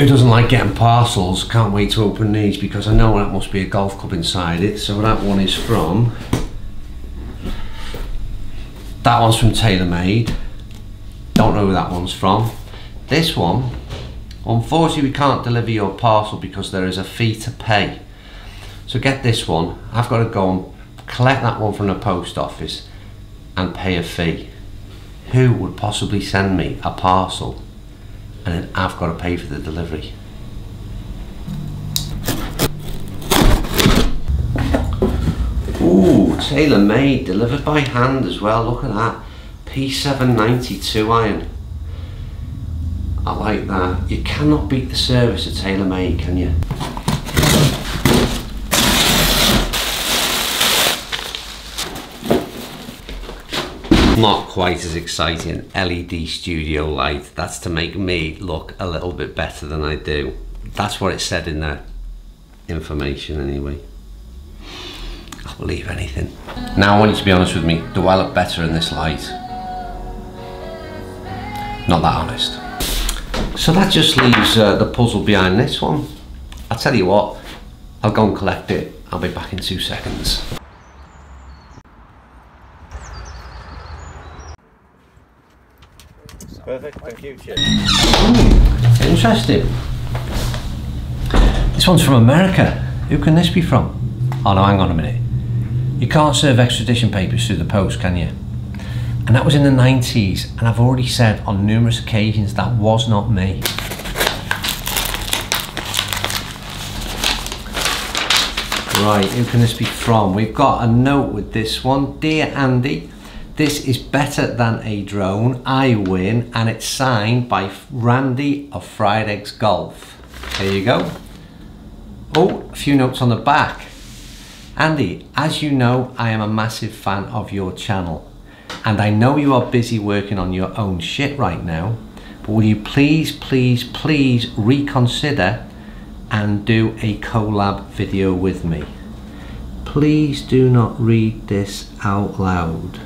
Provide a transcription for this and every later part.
who doesn't like getting parcels? Can't wait to open these because I know that must be a golf club inside it. So that one is from... that one's from TaylorMade. Don't know where that one's from. This one, unfortunately we can't deliver your parcel because there is a fee to pay. So get this one. I've got to go and collect that one from the post office and pay a fee. Who would possibly send me a parcel and then I've got to pay for the delivery? Ooh, tailor-made, delivered by hand as well, look at that. P792 iron. I like that. You cannot beat the service of tailor-made, can you? Not quite as exciting, LED studio light. That's to make me look a little bit better than I do. That's what it said in the information anyway. I'll believe anything. Now I want you to be honest with me, do I look better in this light? Not that honest. So that just leaves the puzzle behind this one. I'll tell you what, I'll go and collect it. I'll be back in 2 seconds. Perfect, thank you, cheers. Ooh, interesting. This one's from America. Who can this be from? Oh no, hang on a minute. You can't serve extradition papers through the post, can you? And that was in the 90s, and I've already said on numerous occasions that was not me. Right, who can this be from? We've got a note with this one. Dear Andy, this is better than a drone, I win, and it's signed by Randy of Fried Eggs Golf. There you go. Oh, a few notes on the back. Andy, as you know, I am a massive fan of your channel, and I know you are busy working on your own shit right now, but will you please, please, please reconsider and do a collab video with me? Please do not read this out loud.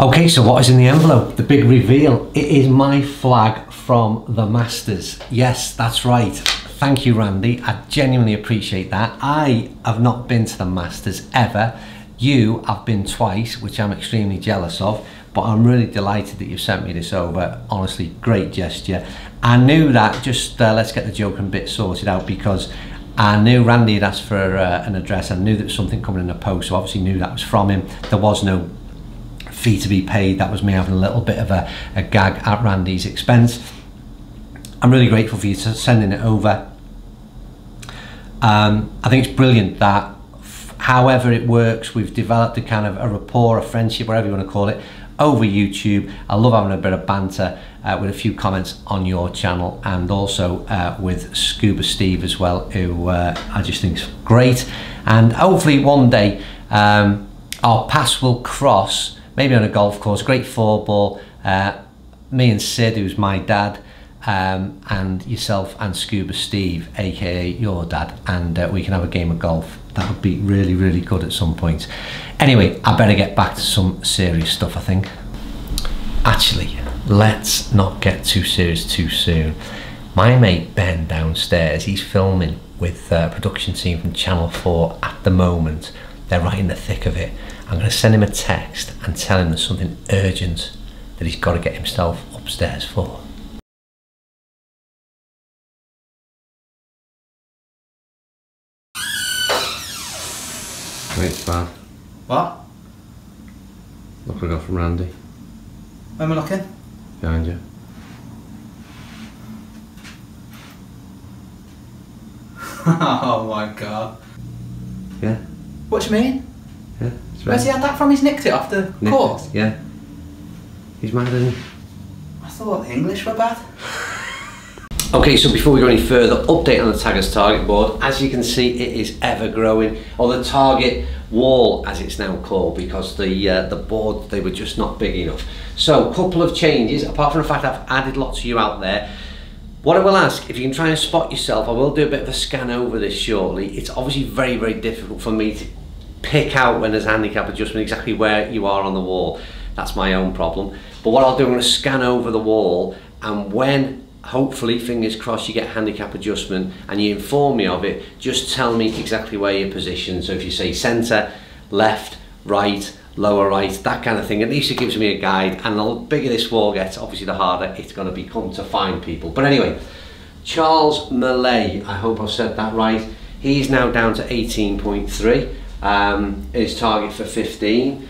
Okay, so what is in the envelope? The big reveal. It is my flag from the Masters. Yes, that's right. Thank you, Randy. I genuinely appreciate that. I have not been to the Masters ever. You have been twice, which I'm extremely jealous of, but I'm really delighted that you've sent me this over. Honestly, great gesture. I knew that, just let's get the joking bit sorted out because I knew Randy had asked for an address. I knew there was something coming in the post, so obviously knew that was from him. There was no fee to be paid. That was me having a little bit of a gag at Randy's expense. I'm really grateful for you sending it over. I think it's brilliant that however it works, we've developed a kind of a rapport, a friendship, whatever you want to call it, over YouTube. I love having a bit of banter with a few comments on your channel and also with Scuba Steve as well, who I just think is great. And hopefully one day our paths will cross, maybe on a golf course, great four ball, me and Sid, who's my dad, and yourself and Scuba Steve, aka your dad, and we can have a game of golf. That would be really, really good at some point. Anyway, I better get back to some serious stuff, I think. Actually, let's not get too serious too soon. My mate Ben downstairs, he's filming with a production team from Channel 4 at the moment. They're right in the thick of it. I'm going to send him a text and tell him there's something urgent that he's got to get himself upstairs for. It's bad. What? Look what I got from Randy. When we're knocking? Behind you. Oh my God. Yeah. What do you mean? Yeah, right. Where's he had that from? He's nicked it off the course? Yeah. He's mad, isn't he? I thought the English were bad. Okay, so before we go any further, update on the Taggart's target board. As you can see, it is ever growing, or the target wall as it's now called, because the board, they were just not big enough. So, a couple of changes, apart from the fact I've added lots of you out there. What I will ask, if you can try and spot yourself, I will do a bit of a scan over this shortly. It's obviously very, very difficult for me to pick out when there's handicap adjustment exactly where you are on the wall. That's my own problem. But what I'll do, I'm going to scan over the wall and when, hopefully, fingers crossed, you get handicap adjustment and you inform me of it, just tell me exactly where you're positioned. So if you say centre, left, right, lower right, that kind of thing, at least it gives me a guide. And the bigger this wall gets, obviously the harder it's going to become to find people. But anyway, Charles Mullay, I hope I've said that right, he's now down to 18.3, his target for 15.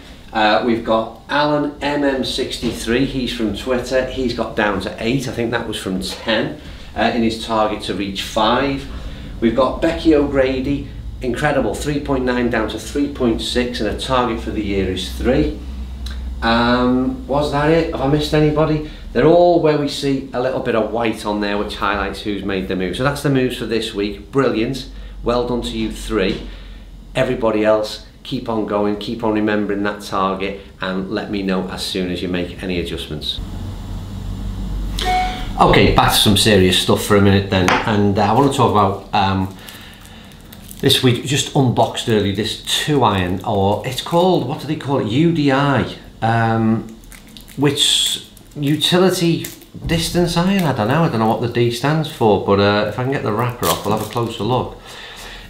We've got AlanMM63, he's from Twitter, he's got down to 8, I think that was from 10, in his target to reach 5. We've got Becky O'Grady, incredible, 3.9 down to 3.6, and a target for the year is 3. Was that it? Have I missed anybody? They're all where we see a little bit of white on there, which highlights who's made the move. So that's the moves for this week. Brilliant. Well done to you three. Everybody else, keep on going, keep on remembering that target, and let me know as soon as you make any adjustments. Okay, back to some serious stuff for a minute then, and I want to talk about this week, just unboxed early, this 2-iron, or it's called, what do they call it, UDI, which utility distance iron, I don't know what the D stands for, but if I can get the wrapper off, we'll have a closer look.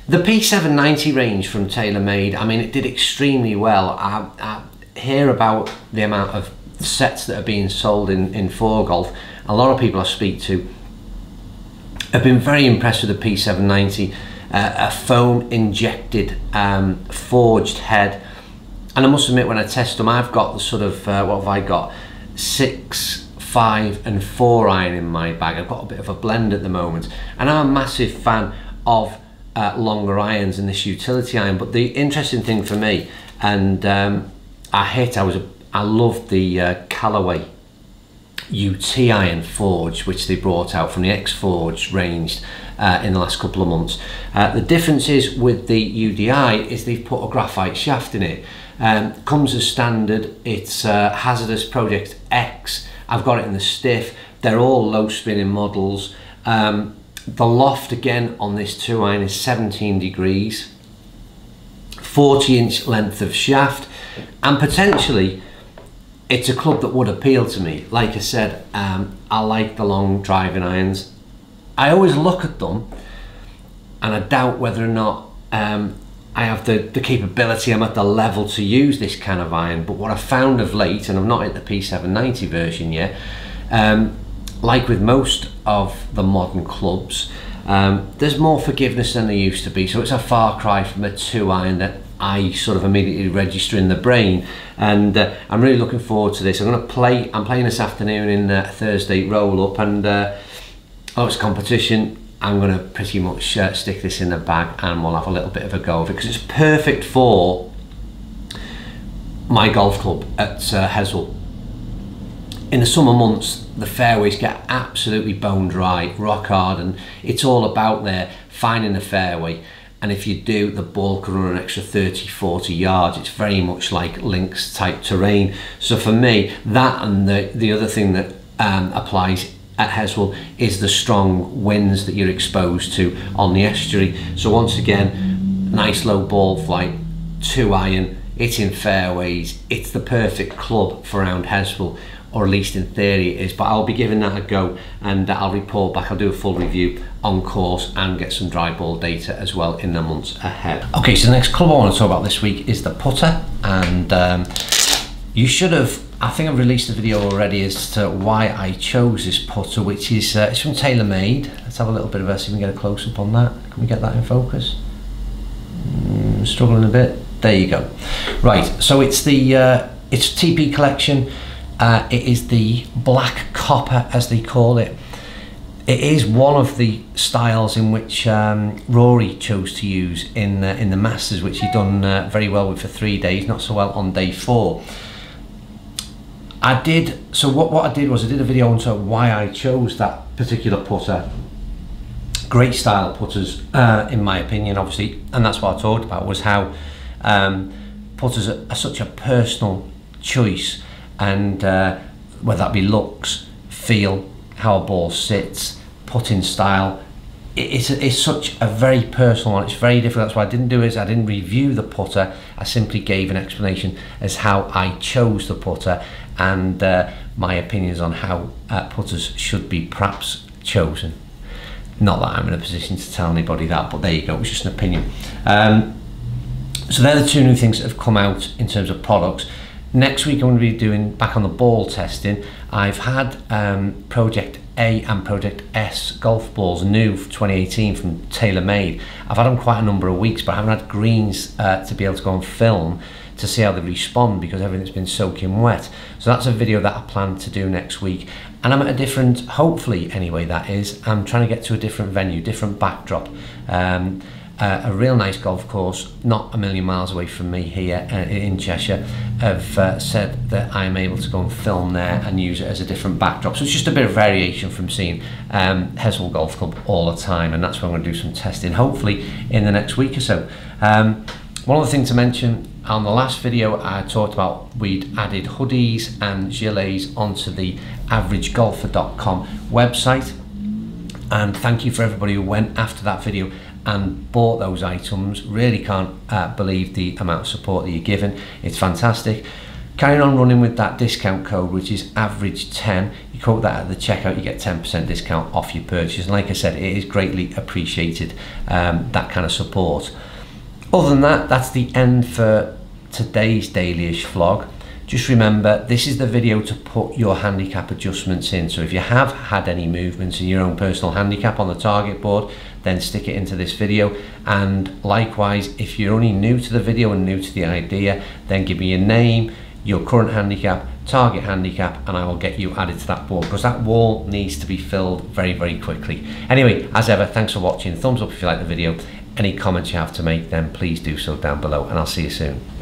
The P790 range from TaylorMade, I mean, it did extremely well. I hear about the amount of sets that are being sold in 4Golf. A lot of people I speak to have been very impressed with the P790, a foam injected forged head. And I must admit, when I test them, I've got the sort of, what have I got? 6, 5 and 4 iron in my bag. I've got a bit of a blend at the moment. And I'm a massive fan of longer irons and this utility iron, but the interesting thing for me, and I loved the Callaway UT iron forge, which they brought out from the X Forge range in the last couple of months. The difference is with the UDI is they've put a graphite shaft in it. Comes as standard, it's hazardous Project X. I've got it in the stiff. They're all low spinning models. The loft again on this 2-iron is 17 degrees, 40-inch length of shaft, and potentially it's a club that would appeal to me. Like I said, I like the long driving irons. I always look at them and I doubt whether or not I have the capability, I'm at the level to use this kind of iron. But what I found of late, and I'm not at the P790 version yet, like with most of the modern clubs, there's more forgiveness than there used to be. So it's a far cry from a 2-iron that I sort of immediately register in the brain. And I'm really looking forward to this. I'm playing this afternoon in a Thursday roll-up, and oh, it's a competition. I'm gonna pretty much stick this in the bag and we'll have a little bit of a go of it, because it's perfect for my golf club at Heswell. In the summer months, the fairways get absolutely bone dry, rock hard, and it's all about there finding the fairway. And if you do, the ball can run an extra 30, 40 yards. It's very much like Lynx type terrain. So for me, that and the other thing that applies at Heswell is the strong winds that you're exposed to on the estuary. So once again, nice low ball flight, 2-iron, it's in fairways. It's the perfect club for around Heswell, or at least in theory it is, but I'll be giving that a go, and I'll report back. I'll do a full review on course and get some dry ball data as well in the months ahead. Okay, so the next club I want to talk about this week is the putter, and you should have, I think I've released a video already as to why I chose this putter, which is it's from TaylorMade. Let's have a little bit of a, see if we can get a close up on that. Can we get that in focus? Struggling a bit, there you go. Right, so it's the it's TP collection. It is the black copper, as they call it. It is one of the styles in which Rory chose to use in the Masters, which he done very well with for 3 days, not so well on day 4. What I did was I did a video on why I chose that particular putter. Great style of putters, in my opinion, obviously, and that's what I talked about, was how putters are such a personal choice. And whether that be looks, feel, how a ball sits, putting style, it's such a very personal one. It's very different. That's why I didn't do it. I didn't review the putter. I simply gave an explanation as how I chose the putter and my opinions on how putters should be perhaps chosen. Not that I'm in a position to tell anybody that, but there you go. It's just an opinion. So they're the two new things that have come out in terms of products. Next week I'm going to be doing back on the ball testing. I've had Project A and Project S golf balls, new for 2018 from TaylorMade. I've had them quite a number of weeks, but I haven't had greens to be able to go and film to see how they respond because everything's been soaking wet. So that's a video that I plan to do next week. And I'm at a different, hopefully anyway that is, I'm trying to get to a different venue, different backdrop. A real nice golf course, not a million miles away from me here in Cheshire, have said that I'm able to go and film there and use it as a different backdrop. So it's just a bit of variation from seeing Heswell Golf Club all the time, and that's where I'm going to do some testing, hopefully in the next week or so. One other thing to mention, on the last video I talked about we'd added hoodies and gilets onto the averagegolfer.com website, and thank you for everybody who went after that video and bought those items. Really can't believe the amount of support that you're giving. It's fantastic. Carrying on running with that discount code, which is average10. You quote that at the checkout, you get 10% discount off your purchase. And like I said, it is greatly appreciated, that kind of support. Other than that, that's the end for today's daily-ish vlog. Just remember, this is the video to put your handicap adjustments in. So if you have had any movements in your own personal handicap on the target board, then stick it into this video. And likewise, if you're only new to the video and new to the idea, then give me your name, your current handicap, target handicap, and I will get you added to that board, because that wall needs to be filled very, very quickly. Anyway, as ever, thanks for watching. Thumbs up if you like the video. Any comments you have to make, then please do so down below, and I'll see you soon.